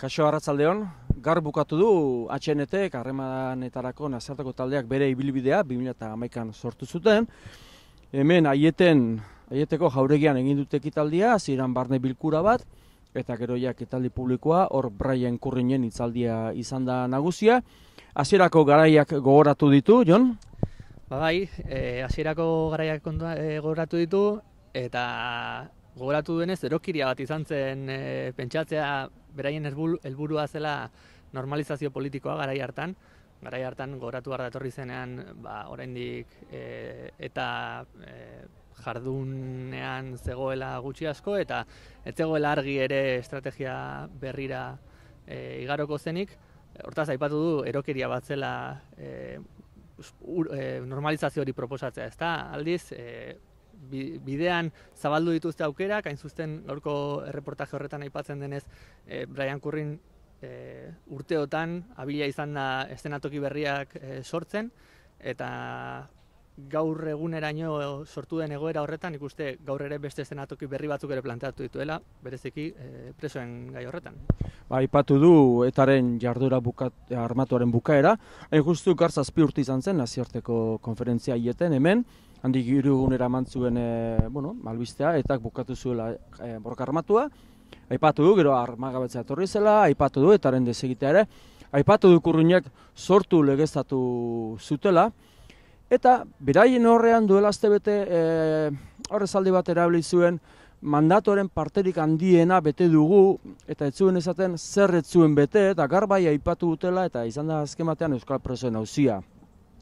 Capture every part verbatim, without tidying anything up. Kaixo, arratsaldeon, gaur bukatu du H N T-ek Harremanetarako Nazioarteko Taldeak bere ibilbidea bi mila hamaikan sortu zuten. Hemen Aieten, Aieteko jauregian egin dute ekitaldia, hasieran barne bilkura bat eta geroiak ekitaldi publikoa, hor Brian Currinen hitzaldia izan da nagusia. Hasierako garaiak gogoratu ditu, Jon? Ba bai, eh hasierako garaiak e, gogoratu ditu eta gogoratu duenez, erokiria bat izan zen e, pentsatzea beraien helburua zela normalizazio politikoa garai hartan. Garai hartan gogoratu behar datorri zenean, ba, oraindik e, eta e, jardunean zegoela gutxi asko, eta ez zegoela argi ere estrategia berrira e, igaroko zenik. Hortaz, aipatu du erokiria bat zela e, ur, e, normalizazio hori proposatzea, ezta? Aldiz, e, bidean zabaldu dituzte aukerak, hain zuzen gaurko erreportaje horretan aipatzen denez, e, Brian Currin e, urteotan abila izan da eszenatoki berriak e, sortzen, eta gaur eguneraino sortu den egoera horretan ikuste gaur ere beste eszenatoki berri batzuk ere planteatu dituela, bereziki e, presoen gai horretan. Ba, aipatu du etaren jarduera bukat, armatuaren bukaera, hain justu gaur zazpi urte izan zen nazioarteko konferentzia Aieten hemen, handik hirugunera eman zuen e, bueno, albistea, etak bukatu zuela e, borroka armatua. Aipatu du, gero armagabetzea etorri zela, aipatu du etaren desegitea ere, aipatu du Currinek sortu legeztatu zutela, eta beraien horrean duela astebete e, horrezaldi bat erabili zuen, mandatoren parterik handiena bete dugu, eta ez zuen esaten zer ez zuen bete, eta garbai aipatu dutela, eta izan da azken batean euskal presoen auzia.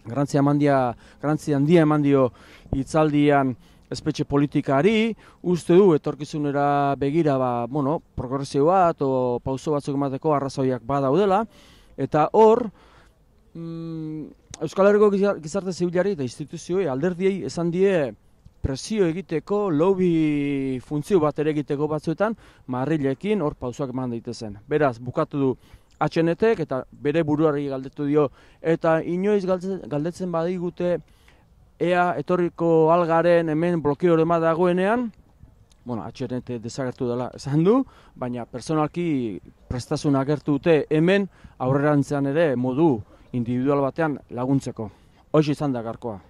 Garrantzia handia, garrantzia handia eman dio hitzaldian espetxe politikari, uste du etorkizunera begira ba, bueno, progresio bat o pauso batzuk emateko arrazoiak badaudela, eta hor mm, Euskal Herriko gizarte zibilari eta instituzioi alderdiei esan die presio egiteko, lobby funtzio bat ere egiteko batzuetan, Madrilekin hor pausoak eman daitezen. Beraz, bukatu du H N T-ek eta bere buruari galdetu dio, eta inoiz galdetzen badigute ea etorriko algaren hemen blokeoren bat dagoenean, bueno, H N T desagertu dela esan du, baina personalki prestazuna agertu dute hemen aurrerantzean ere modu individual batean laguntzeko. Hoxe izan da garkoa.